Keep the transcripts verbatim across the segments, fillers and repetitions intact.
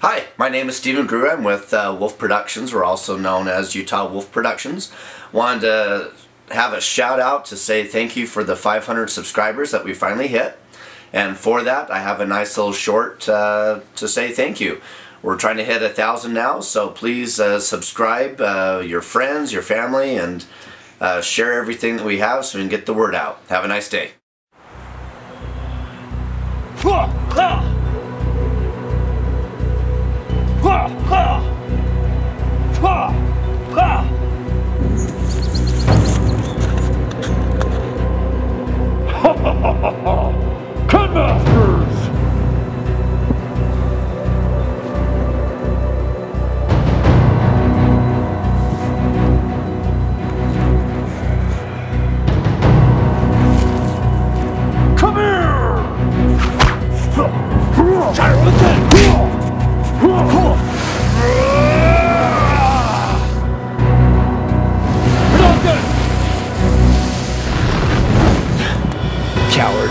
Hi, my name is Stephen Groo. I'm with uh, Wolf Productions. We're also known as Utah Wolf Productions. Wanted to have a shout out to say thank you for the five hundred subscribers that we finally hit. And for that, I have a nice little short uh, to say thank you. We're trying to hit a thousand now, so please uh, subscribe uh, your friends, your family, and uh, share everything that we have so we can get the word out. Have a nice day. Ha! Ha! Ha! Ha! Ha! Ha! Ha! Ha! Cut masters! Come here! Charlatan! Coward.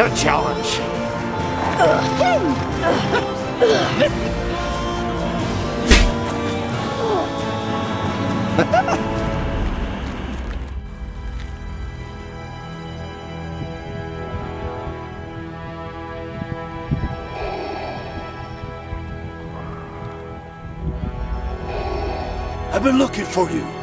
A challenge. I've been looking for you.